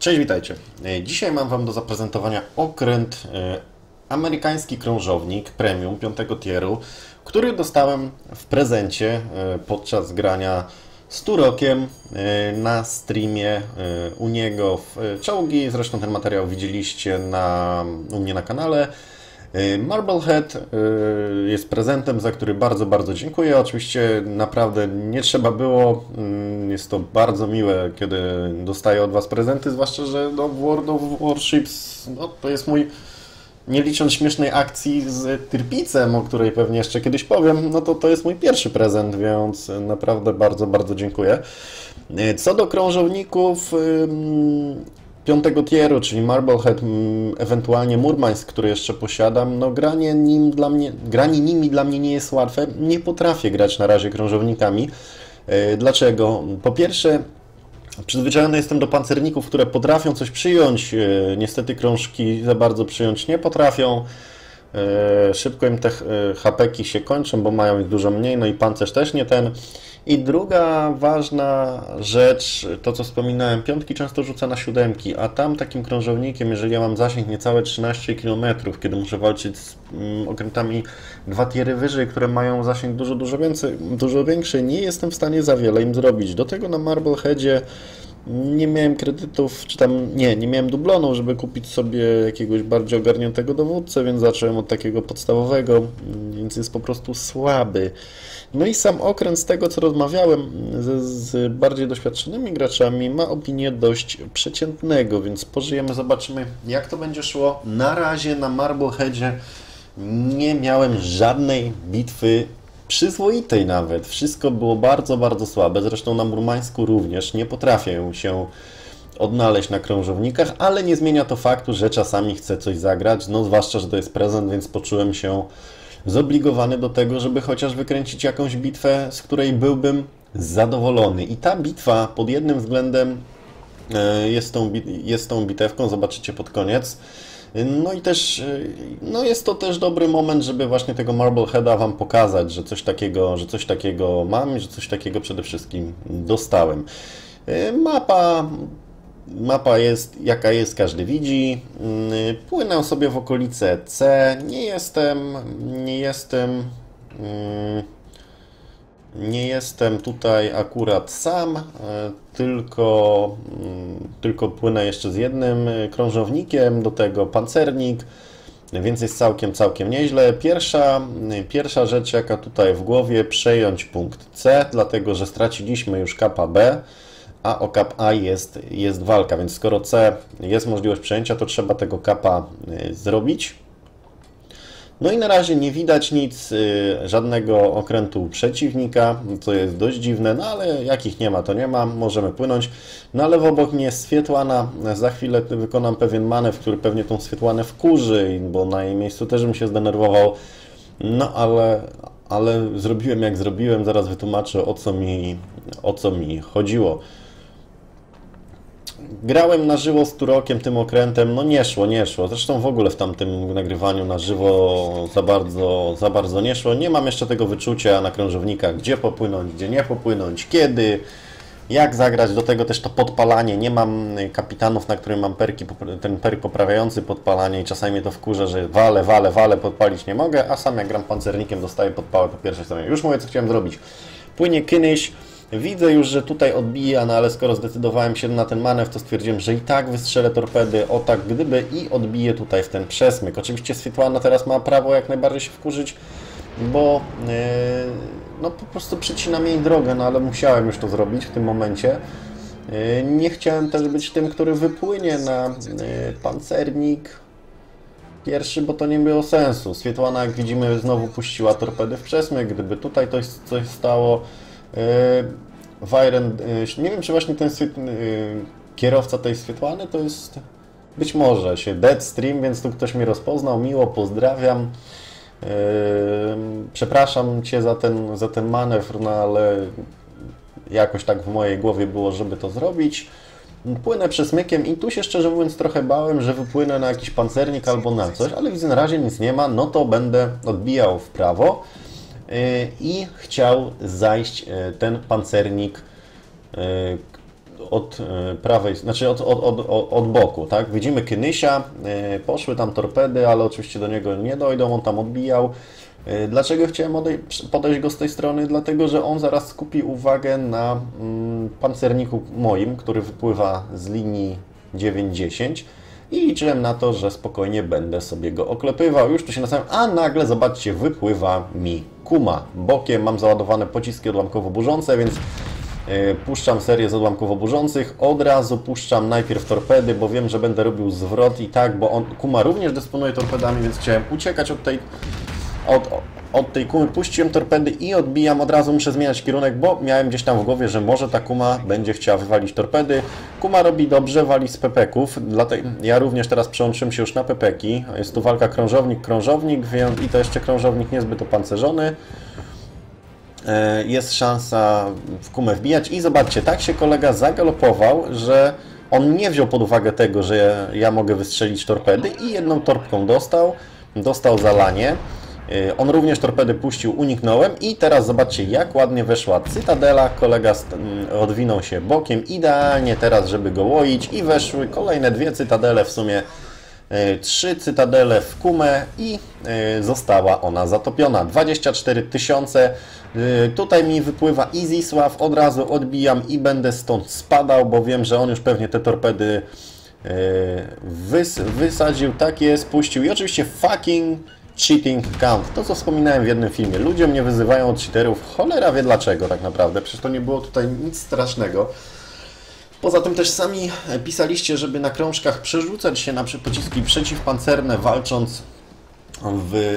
Cześć, witajcie. Dzisiaj mam Wam do zaprezentowania okręt amerykański krążownik premium 5 tieru, który dostałem w prezencie podczas grania z Turokiem na streamie u niego w czołgi. Zresztą ten materiał widzieliście u mnie na kanale. Marblehead jest prezentem, za który bardzo, bardzo dziękuję. Oczywiście naprawdę nie trzeba było. Jest to bardzo miłe, kiedy dostaję od Was prezenty, zwłaszcza że no, World of Warships no, to jest mój, nie licząc śmiesznej akcji z Tyrpicem, o której pewnie jeszcze kiedyś powiem, no to jest mój pierwszy prezent, więc naprawdę bardzo, bardzo dziękuję. Co do krążowników 5 tieru, czyli Marblehead, ewentualnie Murmansk, który jeszcze posiadam, no granie nimi dla mnie nie jest łatwe. Nie potrafię grać na razie krążownikami. Dlaczego? Po pierwsze, przyzwyczajony jestem do pancerników, które potrafią coś przyjąć. Niestety krążki za bardzo przyjąć nie potrafią. Szybko im te HP-ki się kończą, bo mają ich dużo mniej, no i pancerz też nie ten. I druga ważna rzecz, to co wspominałem, piątki często rzuca na siódemki, a tam takim krążownikiem, jeżeli ja mam zasięg niecałe 13 km, kiedy muszę walczyć z okrętami 2 tiery wyżej, które mają zasięg dużo, dużo większy, nie jestem w stanie za wiele im zrobić. Do tego na Marbleheadzie nie miałem kredytów, czy tam nie miałem dublonów, żeby kupić sobie jakiegoś bardziej ogarniętego dowódcę, więc zacząłem od takiego podstawowego, więc jest po prostu słaby. No i sam okręt, z tego co rozmawiałem z bardziej doświadczonymi graczami, ma opinię dość przeciętnego, więc pożyjemy, zobaczymy jak to będzie szło. Na razie na Marbleheadzie nie miałem żadnej bitwy przyzwoitej nawet. Wszystko było bardzo, bardzo słabe. Zresztą na Murmańsku również nie potrafię się odnaleźć na krążownikach, ale nie zmienia to faktu, że czasami chcę coś zagrać, no zwłaszcza że to jest prezent, więc poczułem się zobligowany do tego, żeby chociaż wykręcić jakąś bitwę, z której byłbym zadowolony. I ta bitwa pod jednym względem jest tą bitewką, zobaczycie pod koniec. No i też, no jest to też dobry moment, żeby właśnie tego Marbleheada Wam pokazać, że coś takiego mam i że coś takiego przede wszystkim dostałem. Mapa jest jaka jest, każdy widzi. Płynę sobie w okolice C. Nie jestem tutaj akurat sam, tylko płynę jeszcze z jednym krążownikiem, do tego pancernik, więc jest całkiem nieźle. Pierwsza rzecz jaka tutaj w głowie, przejąć punkt C, dlatego że straciliśmy już kapa B, a o kap A jest walka, więc skoro C jest możliwość przejęcia, to trzeba tego kapa zrobić. No i na razie nie widać nic, żadnego okrętu przeciwnika, co jest dość dziwne, no ale jakich nie ma, to nie ma, możemy płynąć. Na lewo obok mnie jest Svetlana, za chwilę wykonam pewien manewr, który pewnie tą Swietlanę wkurzy, bo na jej miejscu też bym się zdenerwował. No ale zrobiłem jak zrobiłem, zaraz wytłumaczę o co mi chodziło. Grałem na żywo z Turokiem tym okrętem, no nie szło. Zresztą w ogóle w tamtym nagrywaniu na żywo za bardzo nie szło. Nie mam jeszcze tego wyczucia na krążownikach, gdzie popłynąć, gdzie nie popłynąć, kiedy, jak zagrać. Do tego też to podpalanie. Nie mam kapitanów, na którym mam perki, ten perk poprawiający podpalanie i czasami mnie to wkurza, że walę, podpalić nie mogę, a sam jak gram pancernikiem dostaję podpałę po pierwszej stronie. Już mówię co chciałem zrobić. Płynie kiedyś. Widzę już, że tutaj odbija, no ale skoro zdecydowałem się na ten manewr, to stwierdziłem, że i tak wystrzelę torpedy, o tak gdyby, i odbiję tutaj w ten przesmyk. Oczywiście Svetlana teraz ma prawo jak najbardziej się wkurzyć, bo no po prostu przecinam jej drogę, no ale musiałem już to zrobić w tym momencie. Nie chciałem też być tym, który wypłynie na pancernik pierwszy, bo to nie było sensu. Svetlana, jak widzimy, znowu puściła torpedy w przesmyk, gdyby tutaj coś stało. Nie wiem, czy właśnie ten kierowca tej Svetlany to jest, być może się Deadstream, więc tu ktoś mnie rozpoznał, miło, pozdrawiam. Przepraszam Cię za ten manewr, no ale jakoś tak w mojej głowie było, żeby to zrobić. Płynę przesmykiem i tu się szczerze mówiąc trochę bałem, że wypłynę na jakiś pancernik albo na coś, ale widzę na razie nic nie ma, no to będę odbijał w prawo. I chciał zajść ten pancernik od prawej, znaczy od boku, tak? Widzimy Knysia, poszły tam torpedy, ale oczywiście do niego nie dojdą, on tam odbijał. Dlaczego chciałem podejść go z tej strony? Dlatego, że on zaraz skupi uwagę na pancerniku moim, który wypływa z linii 9-10 i liczyłem na to, że spokojnie będę sobie go oklepywał. Już tu się nastałem, a nagle, zobaczcie, wypływa mi Kuma. Bokiem mam załadowane pociski odłamkowo-burzące, więc puszczam serię z odłamkowo-burzących. Od razu puszczam najpierw torpedy, bo wiem, że będę robił zwrot i tak, bo on, Kuma również dysponuje torpedami, więc chciałem uciekać od tej Kumy. Puściłem torpedy i odbijam od razu, muszę zmieniać kierunek, bo miałem gdzieś tam w głowie, że może ta Kuma będzie chciała wywalić torpedy. Kuma robi dobrze, wali z pepeków, dlatego ja również teraz przełączyłem się już na pepeki. Jest tu walka krążownik-krążownik i to jeszcze krążownik niezbyt opancerzony. Jest szansa w Kumę wbijać i zobaczcie, tak się kolega zagalopował, że on nie wziął pod uwagę tego, że ja mogę wystrzelić torpedy i jedną torpką dostał zalanie. On również torpedy puścił, uniknąłem i teraz zobaczcie, jak ładnie weszła cytadela, kolega odwinął się bokiem, idealnie teraz, żeby go łoić i weszły kolejne dwie cytadele, w sumie trzy cytadele w Kumę i została ona zatopiona. 24 000, tutaj mi wypływa Izislaw, od razu odbijam i będę stąd spadał, bo wiem, że on już pewnie te torpedy wysadził, tak jest, puścił i oczywiście fucking cheating count. To, co wspominałem w jednym filmie. Ludzie mnie wyzywają od cheaterów. Cholera wie dlaczego tak naprawdę. Przecież to nie było tutaj nic strasznego. Poza tym też sami pisaliście, żeby na krążkach przerzucać się na pociski przeciwpancerne, walcząc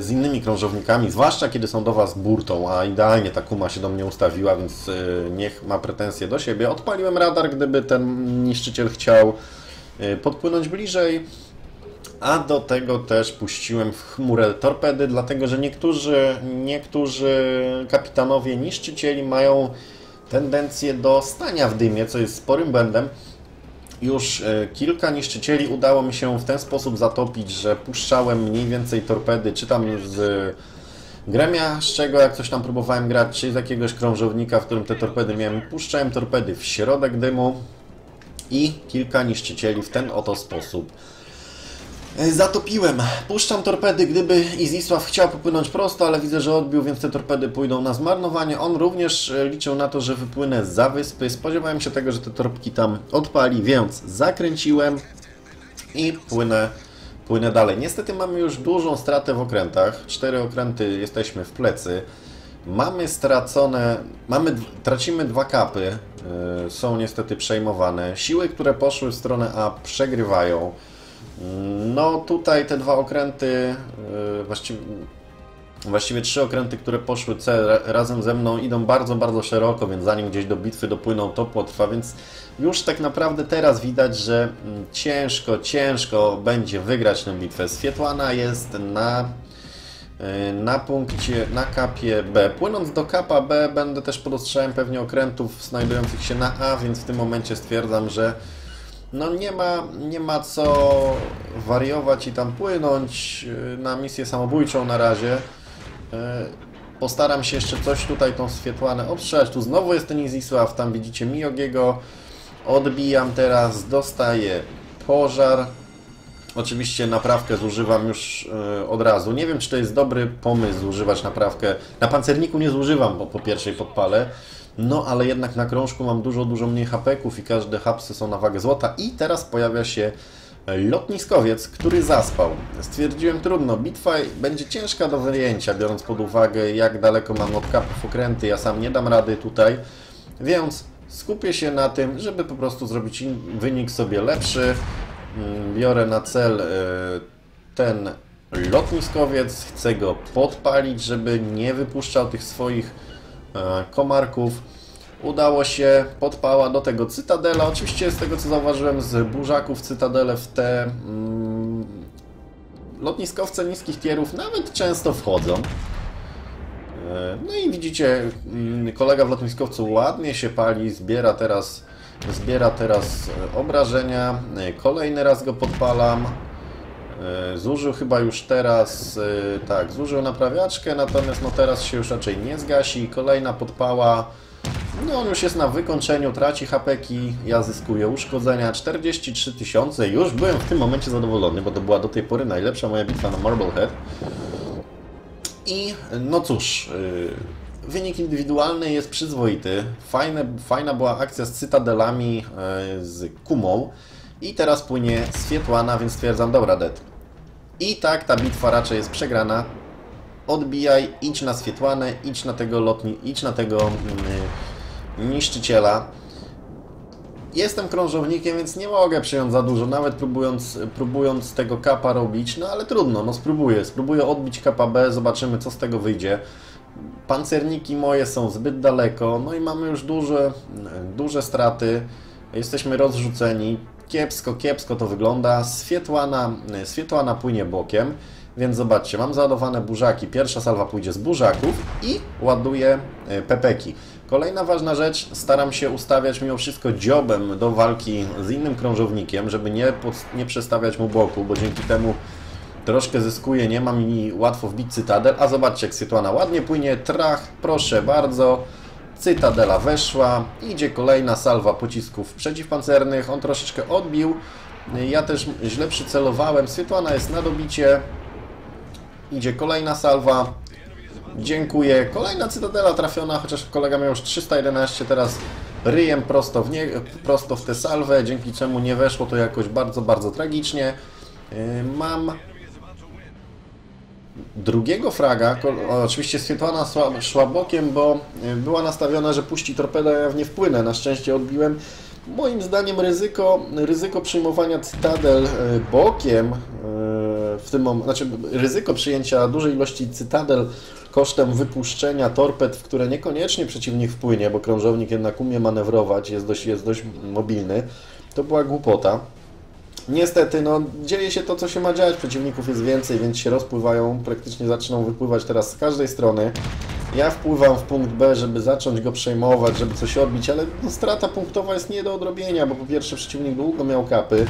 z innymi krążownikami, zwłaszcza kiedy są do Was burtą, a idealnie ta Kuma się do mnie ustawiła, więc niech ma pretensje do siebie. Odpaliłem radar, gdyby ten niszczyciel chciał podpłynąć bliżej. A do tego też puściłem w chmurę torpedy, dlatego że niektórzy kapitanowie niszczycieli mają tendencję do stania w dymie, co jest sporym błędem. Już kilka niszczycieli udało mi się w ten sposób zatopić, że puszczałem mniej więcej torpedy, czy tam z gremia, z czego jak coś tam próbowałem grać, czy z jakiegoś krążownika, w którym te torpedy miałem, puszczałem torpedy w środek dymu i kilka niszczycieli w ten oto sposób zatopiłem. Puszczam torpedy, gdyby Izislaw chciał popłynąć prosto, ale widzę, że odbił, więc te torpedy pójdą na zmarnowanie. On również liczył na to, że wypłynę za wyspy. Spodziewałem się tego, że te torpki tam odpali, więc zakręciłem i płynę dalej. Niestety mamy już dużą stratę w okrętach. 4 okręty jesteśmy w plecy. Mamy stracone... Tracimy 2 kapy. Są niestety przejmowane. Siły, które poszły w stronę A, przegrywają. No tutaj te 2 okręty, właściwie 3 okręty, które poszły C razem ze mną, idą bardzo, bardzo szeroko, więc zanim gdzieś do bitwy dopłyną, to potrwa, więc już tak naprawdę teraz widać, że ciężko będzie wygrać tę bitwę. Svetlana jest na punkcie, na kapie B. Płynąc do kapa B będę też pod ostrzałem pewnie okrętów znajdujących się na A, więc w tym momencie stwierdzam, że no nie ma co wariować i tam płynąć na misję samobójczą na razie. Postaram się jeszcze coś tutaj tą Swietłanę obstrzelać. Tu znowu jest ten Izislaw, tam widzicie Miogiego. Odbijam teraz, dostaję pożar. Oczywiście naprawkę zużywam już od razu. Nie wiem, czy to jest dobry pomysł używać naprawkę. Na pancerniku nie zużywam, bo po pierwszej podpale. No, ale jednak na krążku mam dużo mniej hapeków i każde hapsy są na wagę złota. I teraz pojawia się lotniskowiec, który zaspał. Stwierdziłem, trudno, bitwa będzie ciężka do wyjęcia, biorąc pod uwagę, jak daleko mam od kapów okręty. Ja sam nie dam rady tutaj, więc skupię się na tym, żeby po prostu zrobić wynik sobie lepszy. Biorę na cel ten lotniskowiec, chcę go podpalić, żeby nie wypuszczał tych swoich komarków. Udało się, podpała do tego cytadela. Oczywiście z tego, co zauważyłem, z burzaków cytadele w te lotniskowce niskich tierów nawet często wchodzą. No i widzicie, kolega w lotniskowcu ładnie się pali, zbiera teraz obrażenia. Kolejny raz go podpalam. Zużył chyba już teraz, tak, zużył naprawiaczkę, natomiast no teraz się już raczej nie zgasi. Kolejna podpała, No on już jest na wykończeniu, traci HP-ki, ja zyskuję uszkodzenia, 43 000. Już byłem w tym momencie zadowolony, bo to była do tej pory najlepsza moja bitwa na Marblehead. I no cóż, wynik indywidualny jest przyzwoity. Fajna była akcja z cytadelami, z Kumą. I teraz płynie Svetlana, więc stwierdzam, dobra, Dead. I tak ta bitwa raczej jest przegrana. Odbijaj, idź na Svetlanę, idź na tego niszczyciela. Jestem krążownikiem, więc nie mogę przyjąć za dużo, nawet próbując tego kapa robić, no ale trudno, no spróbuję odbić kapa B, zobaczymy co z tego wyjdzie. Pancerniki moje są zbyt daleko, no i mamy już duże straty, jesteśmy rozrzuceni, kiepsko to wygląda. Svetlana płynie bokiem, więc zobaczcie, mam załadowane burzaki, pierwsza salwa pójdzie z burzaków i ładuję pepeki. Kolejna ważna rzecz, staram się ustawiać mimo wszystko dziobem do walki z innym krążownikiem, żeby nie przestawiać mu boku, bo dzięki temu troszkę zyskuję, nie ma mi łatwo wbić cytadel. A zobaczcie, jak Svetlana ładnie płynie, trach, proszę bardzo, cytadela weszła, idzie kolejna salwa pocisków przeciwpancernych, on troszeczkę odbił, ja też źle przycelowałem, Svetlana jest na dobicie, idzie kolejna salwa. Dziękuję. Kolejna cytadela trafiona, chociaż kolega miał już 311, teraz ryjem prosto w tę salwę, dzięki czemu nie weszło to jakoś bardzo tragicznie. Mam drugiego fraga, oczywiście Svetlana szła bokiem, bo była nastawiona, że puści torpedę, ja w nie wpłynę, na szczęście odbiłem. Moim zdaniem ryzyko przyjmowania cytadel bokiem, ryzyko przyjęcia dużej ilości cytadel kosztem wypuszczenia torped, w które niekoniecznie przeciwnik wpłynie, bo krążownik jednak umie manewrować, jest dość mobilny, to była głupota. Niestety, no, dzieje się to, co się ma dziać, przeciwników jest więcej, więc się rozpływają, praktycznie zaczną wypływać teraz z każdej strony. Ja wpływam w punkt B, żeby zacząć go przejmować, żeby coś odbić, ale no, strata punktowa jest nie do odrobienia, bo po pierwsze przeciwnik długo miał kapy.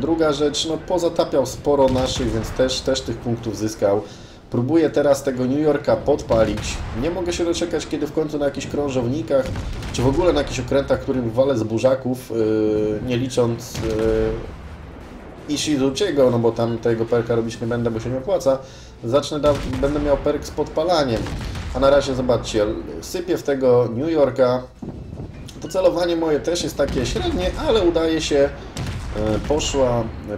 Druga rzecz, no pozatapiał sporo naszych, więc też tych punktów zyskał. Próbuję teraz tego New Yorka podpalić. Nie mogę się doczekać, kiedy w końcu na jakichś krążownikach, czy w ogóle na jakichś okrętach, którym walę z burzaków, nie licząc Ishizuchiego, no bo tam tego perka robić nie będę, bo się nie opłaca, będę miał perk z podpalaniem. A na razie zobaczcie, sypię w tego New Yorka. To celowanie moje też jest takie średnie, ale udaje się.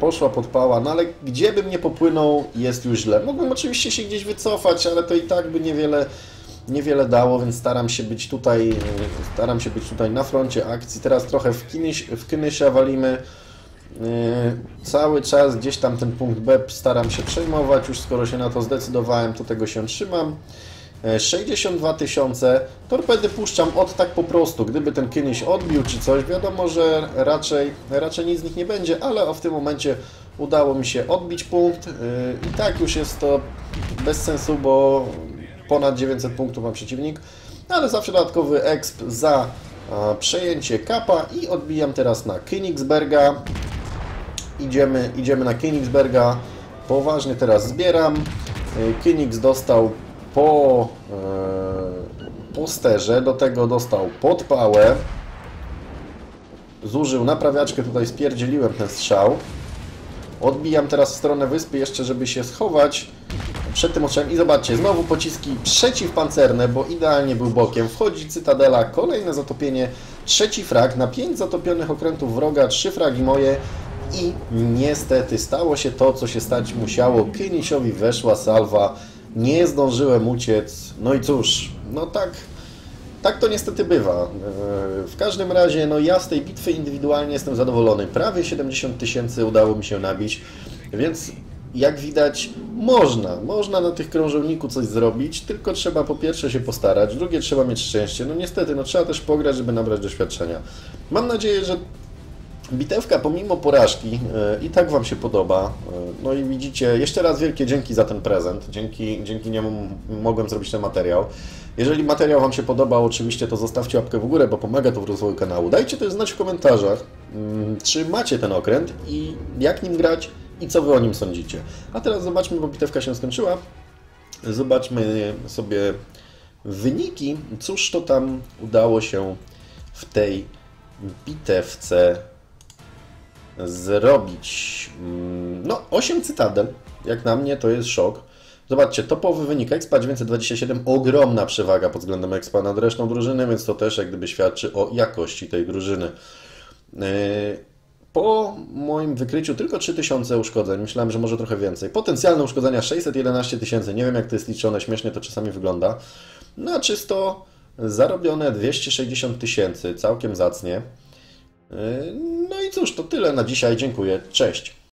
Poszła podpała, no ale gdzie bym nie popłynął, jest już źle. Mogłem oczywiście się gdzieś wycofać, ale to i tak by niewiele dało, więc staram się być tutaj na froncie akcji. Teraz trochę w Kynysia walimy. Cały czas gdzieś tam ten punkt B staram się przejmować, już skoro się na to zdecydowałem, to tego się trzymam. 62 000, torpedy puszczam od tak po prostu, gdyby ten Kyniś odbił czy coś, wiadomo, że raczej nic z nich nie będzie, ale w tym momencie udało mi się odbić punkt i tak już jest to bez sensu, bo ponad 900 punktów ma przeciwnik, ale zawsze dodatkowy exp za przejęcie kapa i odbijam teraz na Königsberga, idziemy na Königsberga, poważnie teraz zbieram, Königs dostał po sterze, do tego dostał podpałę, zużył naprawiaczkę, tutaj spierdzieliłem ten strzał, odbijam teraz w stronę wyspy jeszcze, żeby się schować przed tym oczem i zobaczcie, znowu pociski przeciwpancerne, bo idealnie był bokiem, wchodzi cytadela, kolejne zatopienie, trzeci frag na 5 zatopionych okrętów wroga, 3 fragi moje i niestety stało się to, co się stać musiało, Kynisiowi weszła salwa. Nie zdążyłem uciec, no i cóż, no tak to niestety bywa. W każdym razie, no ja z tej bitwy indywidualnie jestem zadowolony. Prawie 70 000 udało mi się nabić, więc jak widać, można na tych krążowniku coś zrobić, tylko trzeba po pierwsze się postarać, drugie trzeba mieć szczęście. No niestety, no trzeba też pograć, żeby nabrać doświadczenia. Mam nadzieję, że bitewka pomimo porażki i tak Wam się podoba. No i widzicie, jeszcze raz wielkie dzięki za ten prezent. Dzięki niemu mogłem zrobić ten materiał. Jeżeli materiał Wam się podobał, oczywiście to zostawcie łapkę w górę, bo pomaga to w rozwoju kanału. Dajcie też znać w komentarzach, czy macie ten okręt i jak nim grać i co Wy o nim sądzicie. A teraz zobaczmy, bo bitewka się skończyła. Zobaczmy sobie Wyniki, cóż to tam udało się w tej bitewce zrobić? No, 8 cytadel, jak na mnie to jest szok. Zobaczcie, topowy wynik Expa 927, ogromna przewaga pod względem Expa nad resztą drużyny, więc to też jak gdyby świadczy o jakości tej drużyny. Po moim wykryciu tylko 3000 uszkodzeń, myślałem, że może trochę więcej. Potencjalne uszkodzenia 611 000, nie wiem jak to jest liczone, śmiesznie to czasami wygląda. No a czysto zarobione 260 000, całkiem zacnie. No i cóż, to tyle na dzisiaj, dziękuję, cześć.